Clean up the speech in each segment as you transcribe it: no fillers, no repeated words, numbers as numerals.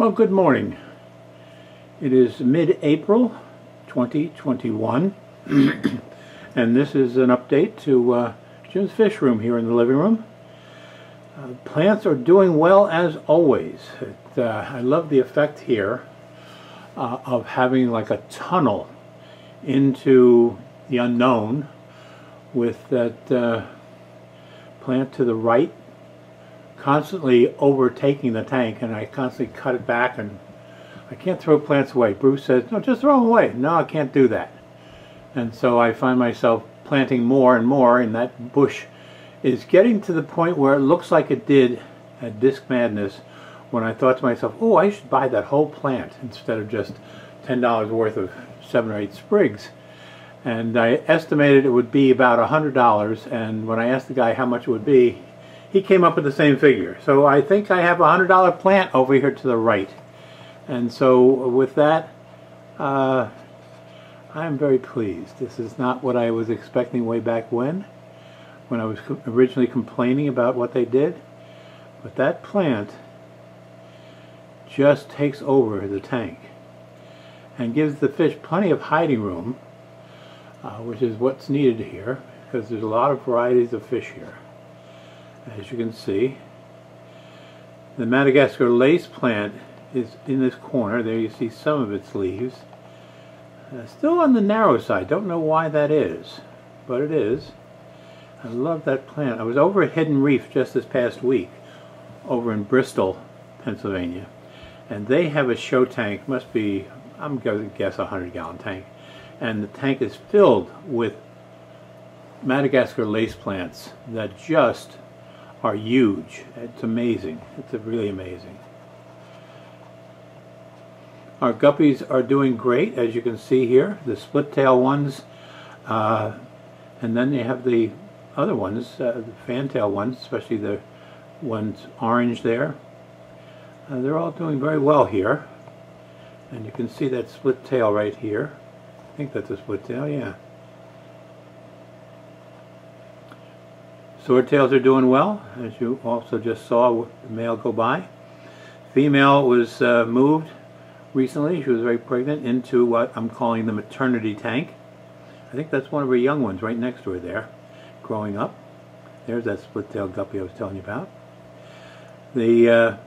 Well, good morning. It is mid-April 2021 and this is an update to Jim's Fish Room here in the living room. Plants are doing well as always. I love the effect here of having like a tunnel into the unknown with that plant to the right constantly overtaking the tank, and I constantly cut it back, and I can't throw plants away. Bruce says, no, just throw them away. No, I can't do that. And so I find myself planting more and more, and that bush is getting to the point where it looks like it did at Disc Madness when I thought to myself, oh, I should buy that whole plant instead of just $10 worth of 7 or 8 sprigs. And I estimated it would be about $100, and when I asked the guy how much it would be, he came up with the same figure. So I think I have a $100 plant over here to the right. And so with that, I'm very pleased. This is not what I was expecting way back when I was originally complaining about what they did. But that plant just takes over the tank and gives the fish plenty of hiding room, which is what's needed here, because there's a lot of varieties of fish here. As you can see, the Madagascar lace plant is in this corner. There you see some of its leaves. Still on the narrow side. Don't know why that is, but it is. I love that plant. I was over at Hidden Reef just this past week, over in Bristol, Pennsylvania, and they have a show tank. Must be, I'm going to guess, a 100-gallon tank, and the tank is filled with Madagascar lace plants that just are huge. It's amazing. It's really amazing. Our guppies are doing great, as you can see here, the split tail ones, and then they have the other ones, the fantail ones, especially the ones orange there. They're all doing very well here, and you can see that split tail right here. I think that's a split tail, yeah. Swordtails are doing well, as you also just saw the male go by. Female was moved recently. She was very pregnant into what I'm calling the maternity tank. I think that's one of her young ones right next to her there, growing up. There's that split-tailed guppy I was telling you about. The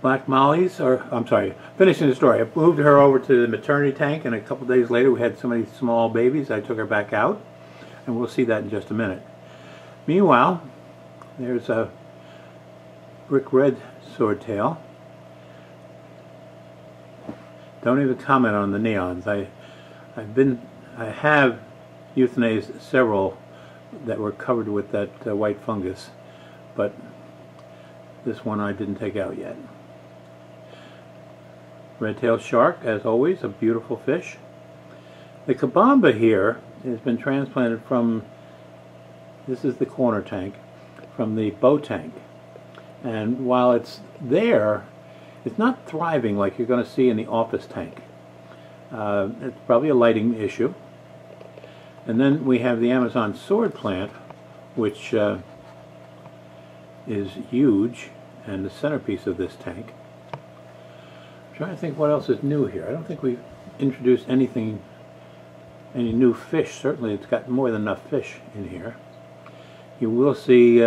black mollies, or I'm sorry, finishing the story. I moved her over to the maternity tank, and a couple days later we had so many small babies I took her back out. And we'll see that in just a minute. Meanwhile, there's a brick red swordtail. Don't even comment on the neons. I have euthanized several that were covered with that white fungus, but this one I didn't take out yet. Red-tailed shark, as always, a beautiful fish. The kabamba here has been transplanted from, this is the corner tank, from the bow tank. And while it's there, it's not thriving like you're going to see in the office tank. It's probably a lighting issue. And then we have the Amazon sword plant, which is huge and the centerpiece of this tank. I'm trying to think what else is new here. I don't think we've introduced anything, any new fish. Certainly it's got more than enough fish in here. You will see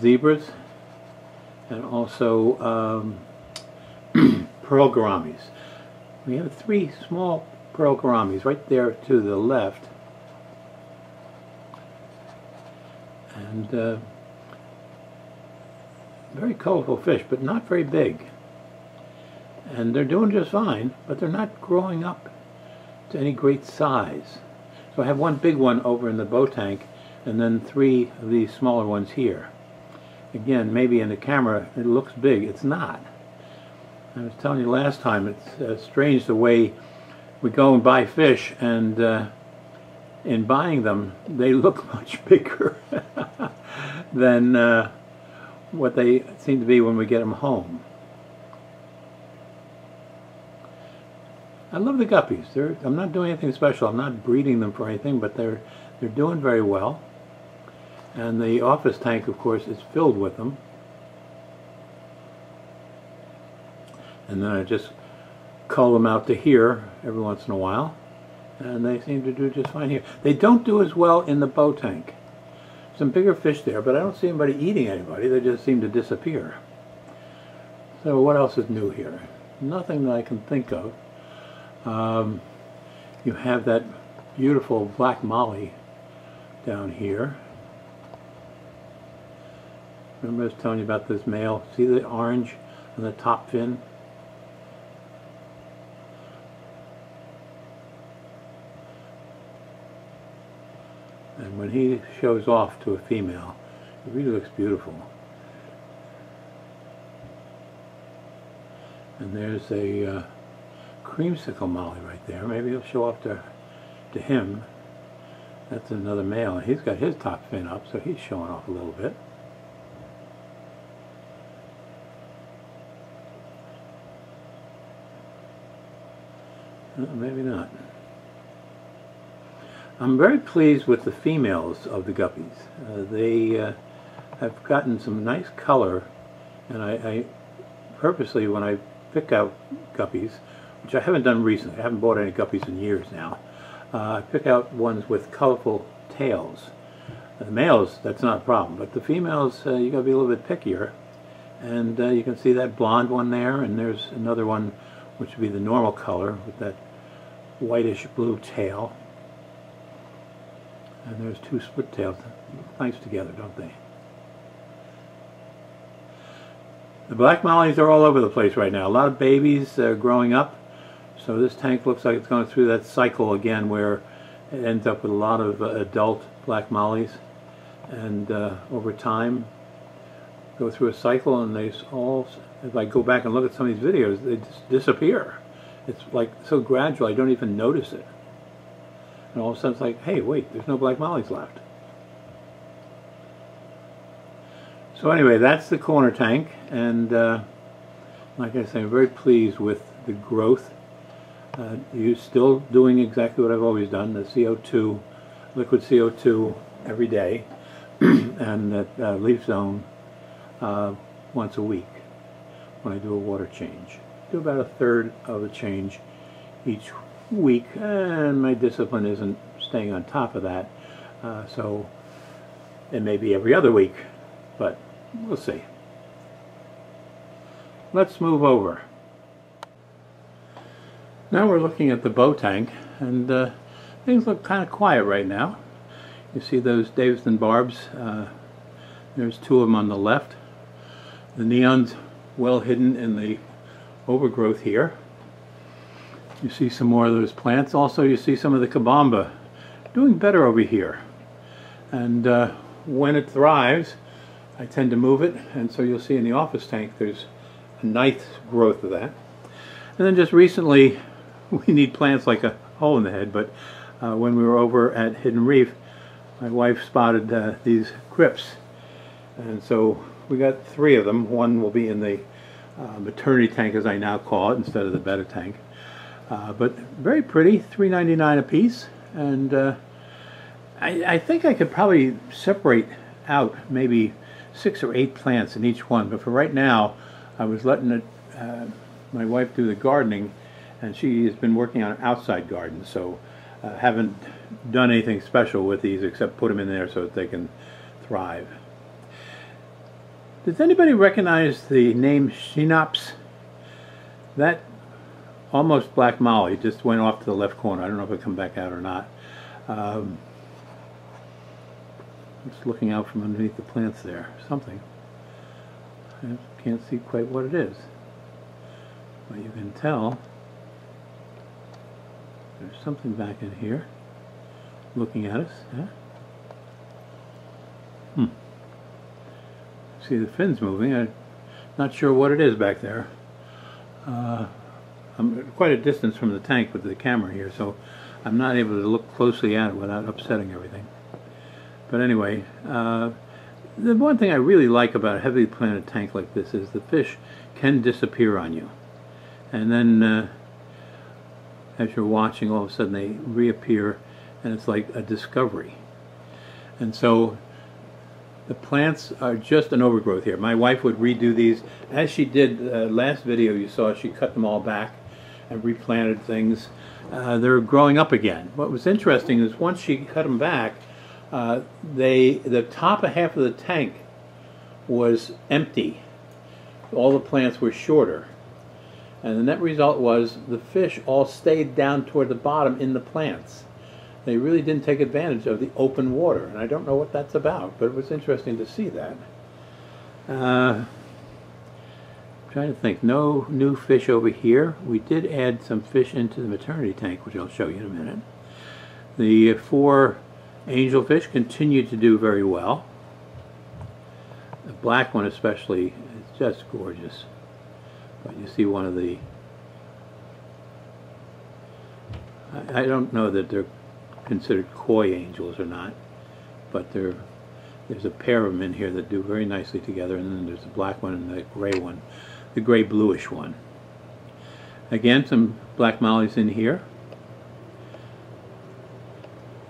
zebras and also pearl gouramis. We have 3 small pearl gouramis right there to the left, and very colorful fish, but not very big, and they're doing just fine, but they're not growing up to any great size. So I have one big one over in the bow tank, and then 3 of these smaller ones here. Again, maybe in the camera it looks big. It's not. I was telling you last time, it's strange the way we go and buy fish, and in buying them they look much bigger than what they seem to be when we get them home. I love the guppies. I'm not doing anything special. I'm not breeding them for anything, but they're doing very well. And the office tank, of course, is filled with them. and then I just cull them out to here every once in a while, and they seem to do just fine here. They don't do as well in the bow tank. Some bigger fish there, but I don't see anybody eating anybody. They just seem to disappear. So what else is new here? Nothing that I can think of. You have that beautiful black molly down here. Remember I was telling you about this male? See the orange on the top fin? And when he shows off to a female, it really looks beautiful. And there's a creamsicle molly right there. Maybe he'll show up to him. That's another male. He's got his top fin up, so he's showing off a little bit. Maybe not. I'm very pleased with the females of the guppies. They have gotten some nice color, and I purposely, when I pick out guppies, which I haven't done recently, I haven't bought any guppies in years now, I pick out ones with colorful tails. The males, that's not a problem, but the females, you got to be a little bit pickier, and you can see that blonde one there, and there's another one which would be the normal color with that whitish blue tail. And there's two split tails. They look nice together, don't they? The black mollies are all over the place right now. A lot of babies are growing up, so this tank looks like it's going through that cycle again where it ends up with a lot of adult black mollies, and over time go through a cycle, and they all, if I go back and look at some of these videos, they just disappear. It's like so gradual I don't even notice it. And all of a sudden it's like, hey, wait, there's no black mollies left. So anyway, that's the corner tank, and like I say, I'm very pleased with the growth. You're still doing exactly what I've always done, the CO2, liquid CO2 every day, and the leaf zone once a week when I do a water change. I do about a third of a change each week, and my discipline isn't staying on top of that, so it may be every other week, but we'll see. Let's move over. Now we're looking at the bow tank, and things look kind of quiet right now. You see those Denison barbs, there's two of them on the left. The neon's well hidden in the overgrowth here. You see some more of those plants. Also, you see some of the kabamba doing better over here. And when it thrives, I tend to move it. And so you'll see in the office tank, there's a nice growth of that. And then just recently, we need plants like a hole in the head. But when we were over at Hidden Reef, my wife spotted these crypts. And so we got three of them. One will be in the maternity tank, as I now call it, instead of the betta tank. But very pretty, $3.99 a piece, and I think I could probably separate out maybe 6 or 8 plants in each one, but for right now I was letting it, my wife do the gardening, and she has been working on an outside garden, so I haven't done anything special with these except put them in there so that they can thrive. Does anybody recognize the name Sheenops? That almost black molly just went off to the left corner. I don't know if it'll come back out or not. It's looking out from underneath the plants there. Something. I can't see quite what it is. But you can tell there's something back in here looking at us. Yeah? See the fins moving. I'm not sure what it is back there. I'm quite a distance from the tank with the camera here, so I'm not able to look closely at it without upsetting everything. But anyway, the one thing I really like about a heavily planted tank like this is the fish can disappear on you. And then, as you're watching, all of a sudden they reappear, and it's like a discovery. And so, The plants are just an overgrowth here. My wife would redo these, as she did last video you saw. She cut them all back and replanted things. They're growing up again. What was interesting is once she cut them back, the top half of the tank was empty. All the plants were shorter. And the net result was the fish all stayed down toward the bottom in the plants. They really didn't take advantage of the open water, and I don't know what that's about, but it was interesting to see that. I'm trying to think. No new fish over here. We did add some fish into the maternity tank, which I'll show you in a minute. The four angelfish continue to do very well. The black one especially is just gorgeous. But you see one of the... I don't know that they're considered koi angels or not, but there's a pair of them in here that do very nicely together, and then there's the black one and the gray one, the gray bluish one. Again, some black mollies in here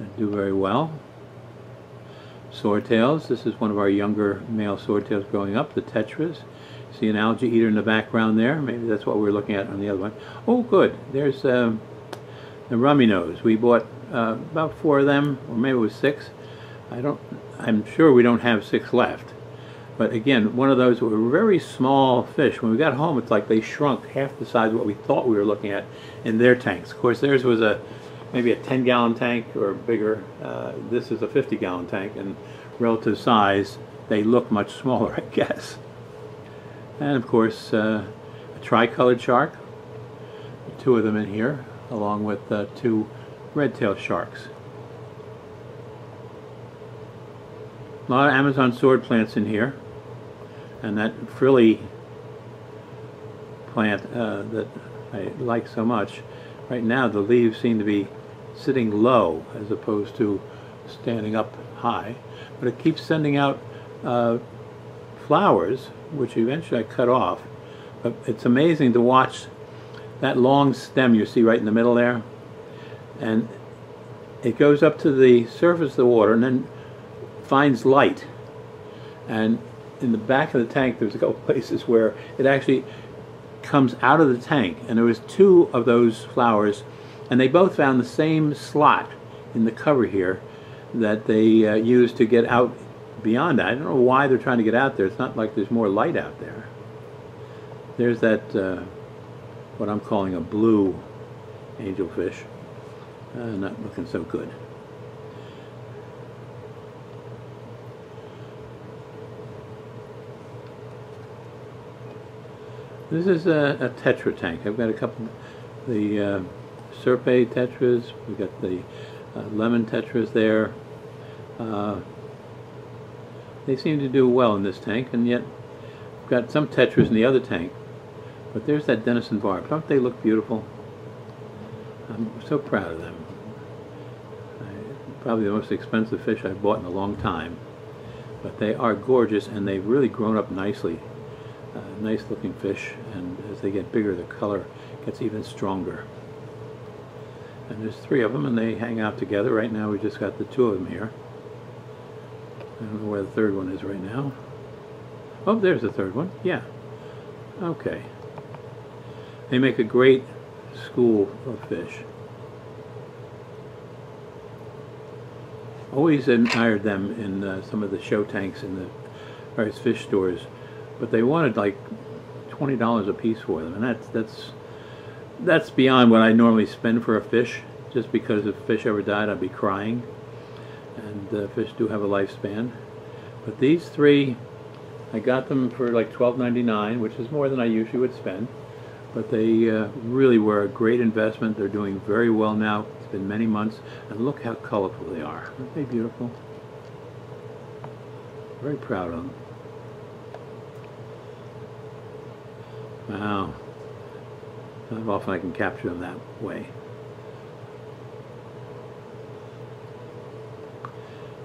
that do very well. Swordtails, this is one of our younger male swordtails growing up, the tetras. See an algae eater in the background there? Maybe that's what we're looking at on the other one. Oh good, there's the rummy nose. We bought about four of them, or maybe it was six. I'm sure we don't have six left. But again, one of those were very small fish. When we got home, it's like they shrunk half the size of what we thought we were looking at in their tanks. Of course, theirs was maybe a 10-gallon tank or bigger. This is a 50-gallon tank, and relative size, they look much smaller, I guess. And of course, a tricolored shark, two of them in here, along with two red-tailed sharks. A lot of Amazon sword plants in here, and that frilly plant that I like so much. Right now the leaves seem to be sitting low as opposed to standing up high, but it keeps sending out flowers, which eventually I cut off. But it's amazing to watch that long stem you see right in the middle there, and it goes up to the surface of the water and then finds light. And in the back of the tank there's a couple places where it actually comes out of the tank, and there was two of those flowers, and they both found the same slot in the cover here that they used to get out beyond that. I don't know why they're trying to get out there. It's not like there's more light out there. There's that what I'm calling a blue angelfish. Not looking so good. This is a tetra tank. I've got a couple, the serpe tetras, we've got the lemon tetras there. They seem to do well in this tank, and yet we've got some tetras in the other tank. But there's that Denison barb. Don't they look beautiful? I'm so proud of them. Probably the most expensive fish I've bought in a long time. But they are gorgeous, and they've really grown up nicely. Nice looking fish, and as they get bigger the color gets even stronger. And there's three of them, and they hang out together. Right now we just got the two of them here. I don't know where the third one is right now. Oh, there's the third one. Yeah. Okay. They make a great school of fish. Always admired them in some of the show tanks in the various fish stores, but they wanted like $20 a piece for them, and that's beyond what I normally spend for a fish, just because if fish ever died I'd be crying, and fish do have a lifespan. But these three, I got them for like $12.99, which is more than I usually would spend, but they really were a great investment. They're doing very well now. It's been many months, and look how colorful they are. Aren't they beautiful? Very proud of them. Wow, not often I can capture them that way.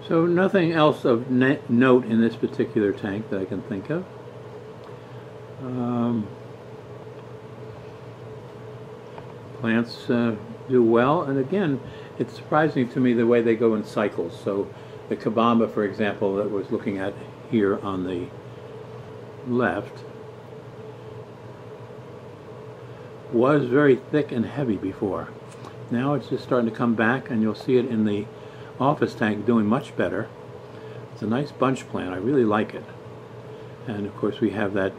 So nothing else of note in this particular tank that I can think of. Plants do well, and again, it's surprising to me the way they go in cycles. So the kabamba, for example, that was looking at here on the left, was very thick and heavy before. Now it's just starting to come back, and you'll see it in the office tank doing much better. It's a nice bunch plant. I really like it. And of course we have that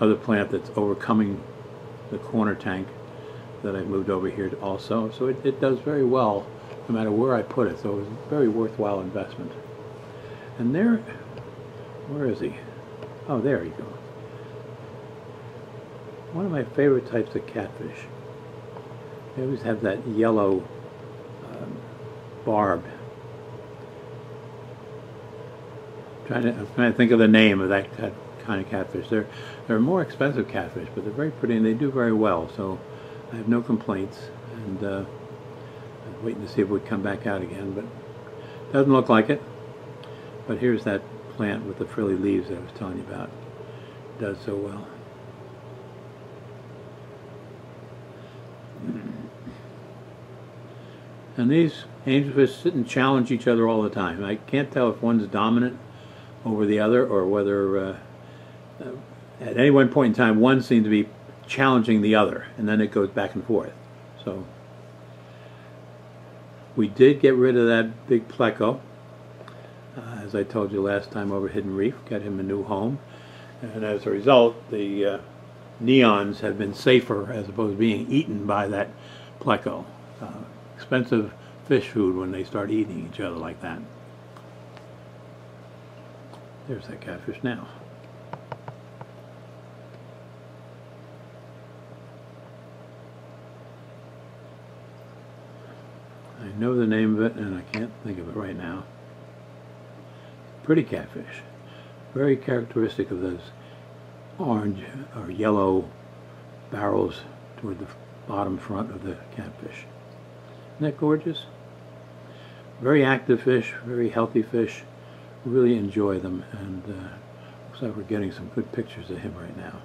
other plant that's overcoming the corner tank that I've moved over here also. So it does very well no matter where I put it. So it was a very worthwhile investment. And there, where is he? Oh, there he goes. One of my favorite types of catfish. They always have that yellow barb. I'm trying to think of the name of that kind of catfish. They're more expensive catfish, but they're very pretty and they do very well. So I have no complaints, and I'm waiting to see if we come back out again, but doesn't look like it. But here's that plant with the frilly leaves that I was telling you about. It does so well. And these angelfish sit and challenge each other all the time. I can't tell if one's dominant over the other, or whether at any one point in time one seemed to be challenging the other, and then it goes back and forth. So we did get rid of that big pleco, as I told you last time, over Hidden Reef. Got him a new home, and as a result the neons have been safer as opposed to being eaten by that pleco. Expensive fish food when they start eating each other like that. There's that catfish now. I know the name of it and I can't think of it right now. Pretty catfish. Very characteristic of those orange or yellow barrels toward the bottom front of the catfish. Isn't that gorgeous? Very active fish, very healthy fish. Really enjoy them, and looks like we're getting some good pictures of him right now.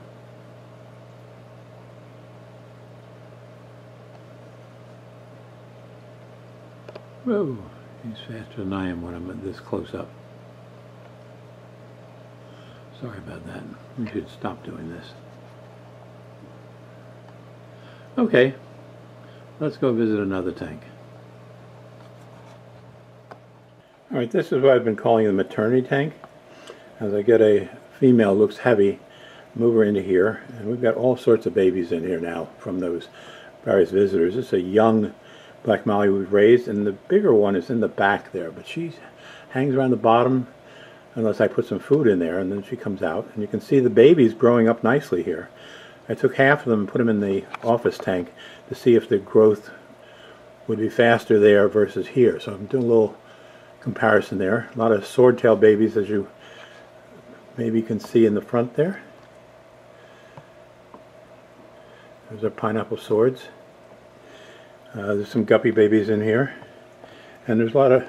Whoa, he's faster than I am when I'm at this close up. Sorry about that. We should stop doing this. Okay, let's go visit another tank. Alright, this is what I've been calling the maternity tank. As I get a female looks heavy, move her into here, and we've got all sorts of babies in here now from those various visitors. This is a young black molly we've raised, and the bigger one is in the back there, but she hangs around the bottom unless I put some food in there, and then she comes out. And you can see the babies growing up nicely here. I took half of them and put them in the office tank to see if the growth would be faster there versus here. So I'm doing a little comparison there. A lot of swordtail babies, as you maybe can see in the front there. Those are pineapple swords. There's some guppy babies in here, and there's a lot of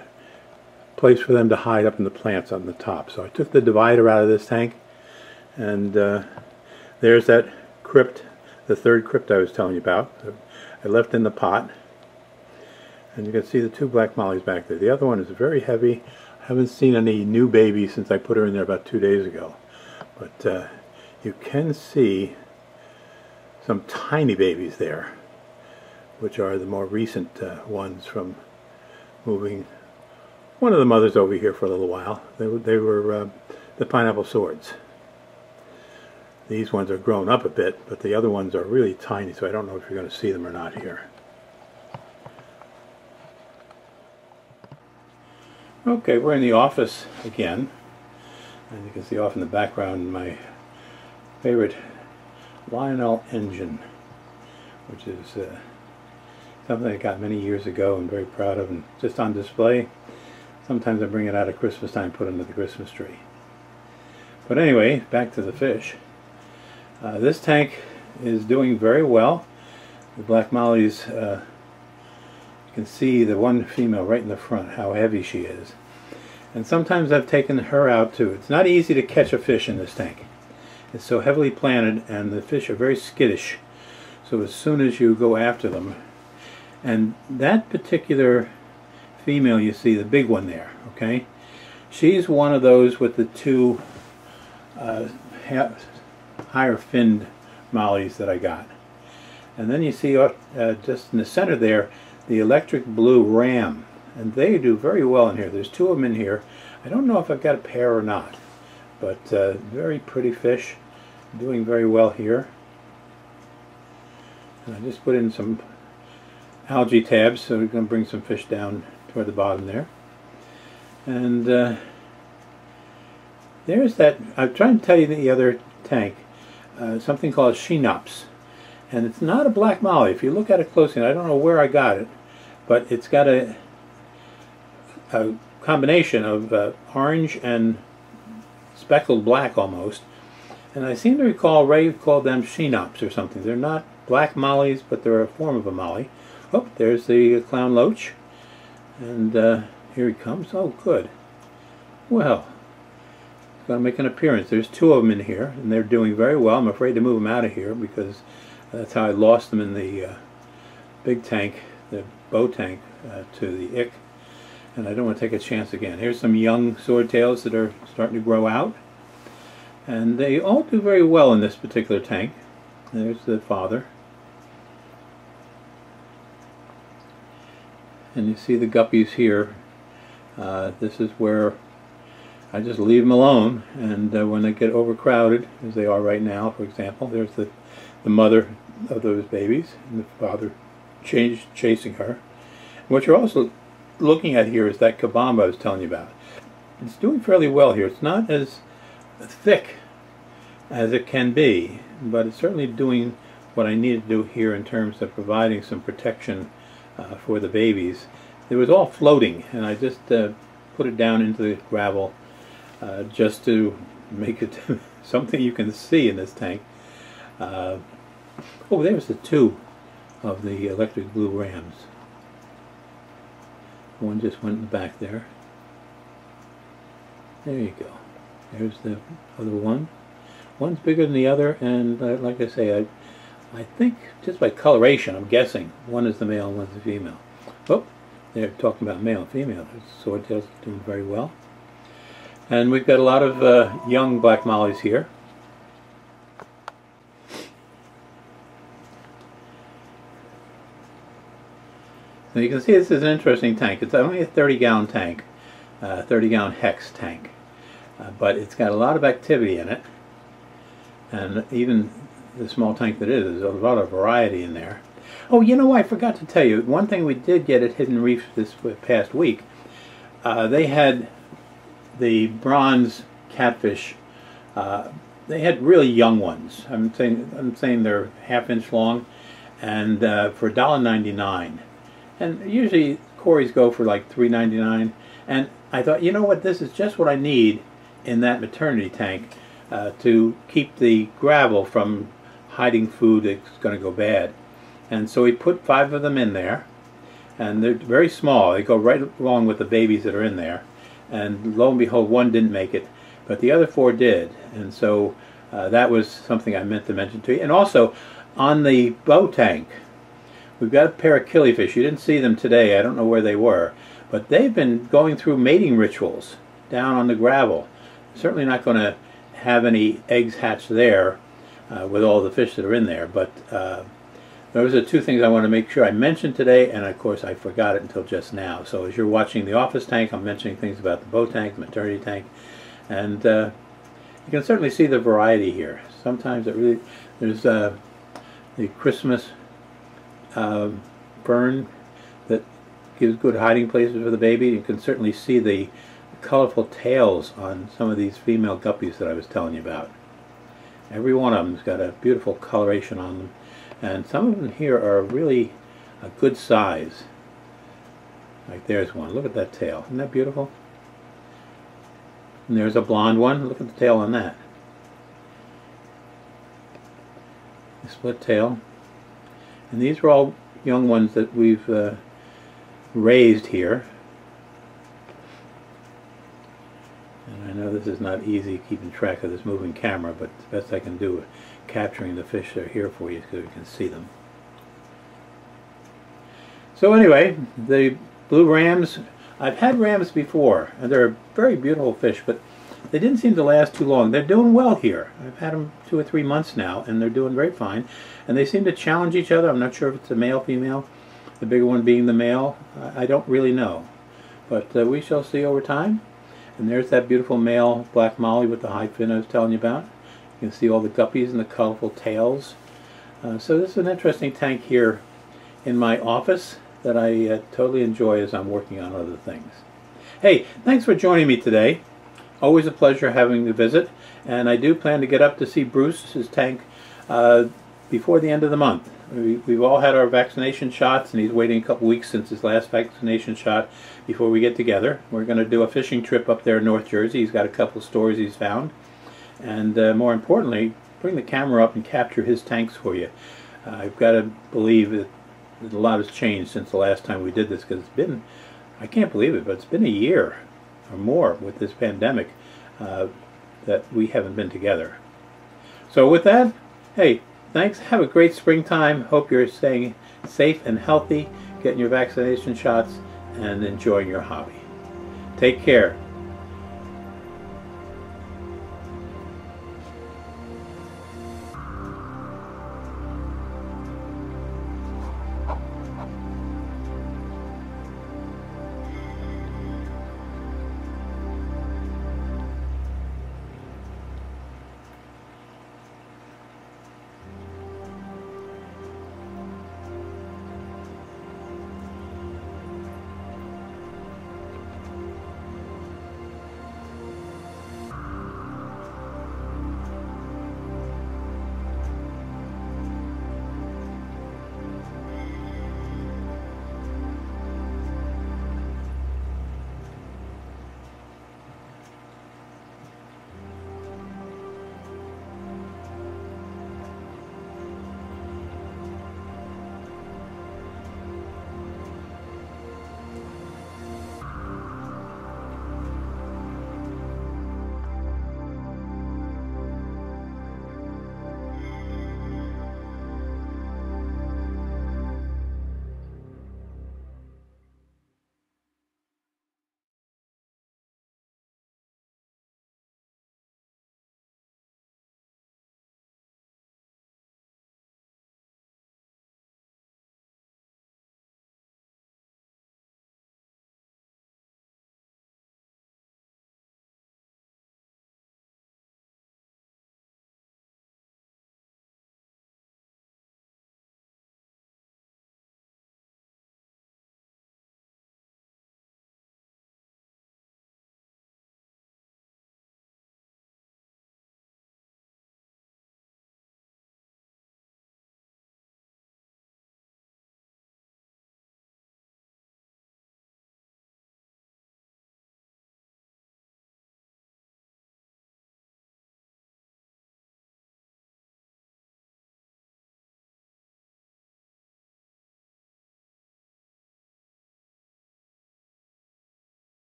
place for them to hide up in the plants on the top. So I took the divider out of this tank, and there's that crypt, the third crypt I was telling you about. I left in the pot. And you can see the two black mollies back there. The other one is very heavy. I haven't seen any new babies since I put her in there about 2 days ago. But you can see some tiny babies there, which are the more recent ones from moving one of the mothers over here for a little while. They were the pineapple swords. These ones are grown up a bit, but the other ones are really tiny, so I don't know if you're going to see them or not here. Okay, we're in the office again, and you can see off in the background my favorite Lionel engine, which is something I got many years ago and very proud of, and just on display. Sometimes I bring it out at Christmas time and put it under the Christmas tree. But anyway, back to the fish. This tank is doing very well. The black mollies, can see the one female right in the front, how heavy she is. And sometimes I've taken her out too. It's not easy to catch a fish in this tank. It's so heavily planted and the fish are very skittish. So as soon as you go after them, and that particular female you see, the big one there, okay? She's one of those with the two higher finned mollies that I got. And then you see just in the center there, the electric blue ram. And they do very well in here. There's two of them in here. I don't know if I've got a pair or not, but very pretty fish, doing very well here. And I just put in some algae tabs, so we're going to bring some fish down toward the bottom there. And there's that, I'm trying to tell you the other tank, something called Sheenops. And it's not a black molly. If you look at it closely, and I don't know where I got it, but it's got a combination of orange and speckled black almost. And I seem to recall Ray called them Sheenops or something. They're not black mollies, but they're a form of a molly. Oh, there's the clown loach. And here he comes. Oh, good. Well, he's going to make an appearance. There's two of them in here, and they're doing very well. I'm afraid to move them out of here because that's how I lost them in the big tank, the bow tank, to the ick. And I don't want to take a chance again. Here's some young swordtails that are starting to grow out. And they all do very well in this particular tank. There's the father. And you see the guppies here. This is where I just leave them alone. And when they get overcrowded, as they are right now, for example, there's the mother of those babies and the father chasing her. And what you're also looking at here is that kabamba I was telling you about. It's doing fairly well here. It's not as thick as it can be, but it's certainly doing what I needed to do here in terms of providing some protection for the babies. It was all floating, and I just put it down into the gravel just to make it something you can see in this tank. Oh, there's the two of the electric blue rams. One just went in the back there. There you go. There's the other one. One's bigger than the other, and like I say, I think just by coloration, I'm guessing, one is the male and one's the female. Oh, they're talking about male and female. Swordtails are doing very well. And we've got a lot of young black mollies here. Now you can see this is an interesting tank. It's only a 30-gallon tank, 30-gallon hex tank. But it's got a lot of activity in it, and even the small tank that it is, there's a lot of variety in there. Oh, you know, I forgot to tell you, one thing we did get at Hidden Reef this past week, they had the bronze catfish, they had really young ones. I'm saying they're half-inch long, and for $1.99. And usually Cories go for like $3.99, and I thought, you know what, this is just what I need in that maternity tank to keep the gravel from hiding food that's going to go bad. And so we put 5 of them in there, and they're very small. They go right along with the babies that are in there, and lo and behold, one didn't make it, but the other 4 did. And so that was something I meant to mention to you. And also, on the bow tank, we've got a pair of killifish. You didn't see them today. I don't know where they were. But they've been going through mating rituals down on the gravel. Certainly not going to have any eggs hatched there with all the fish that are in there. But those are 2 things I want to make sure I mentioned today. And, of course, I forgot it until just now. So as you're watching the office tank, I'm mentioning things about the bow tank, the maternity tank. And you can certainly see the variety here. Sometimes it really, there's the Christmas fern that gives good hiding places for the baby. You can certainly see the colorful tails on some of these female guppies that I was telling you about. Every one of them's got a beautiful coloration on them, and some of them here are really a good size. Like there's one. Look at that tail. Isn't that beautiful? And there's a blonde one. Look at the tail on that. The split tail. And these are all young ones that we've raised here. And I know this is not easy keeping track of this moving camera, but the best I can do is capturing the fish that are here for you so you can see them. So anyway, the blue rams I've had rams before, and they're a very beautiful fish, but they didn't seem to last too long. They're doing well here. I've had them 2 or 3 months now, and they're doing very fine. And they seem to challenge each other. I'm not sure if it's a male, female, the bigger one being the male. I don't really know. But we shall see over time. And there's that beautiful male black molly with the high fin I was telling you about. You can see all the guppies and the colorful tails. So this is an interesting tank here in my office that I totally enjoy as I'm working on other things. Hey, thanks for joining me today. Always a pleasure having the visit, and I do plan to get up to see Bruce's tank before the end of the month. We've all had our vaccination shots, and he's waiting a couple weeks since his last vaccination shot before we get together. We're going to do a fishing trip up there in North Jersey. He's got a couple stories he's found, and more importantly, bring the camera up and capture his tanks for you. I've got to believe that a lot has changed since the last time we did this, because it's been, I can't believe it, but it's been a year or more with this pandemic that we haven't been together. So with that, hey, thanks. Have a great springtime. Hope you're staying safe and healthy, getting your vaccination shots, and enjoying your hobby. Take care.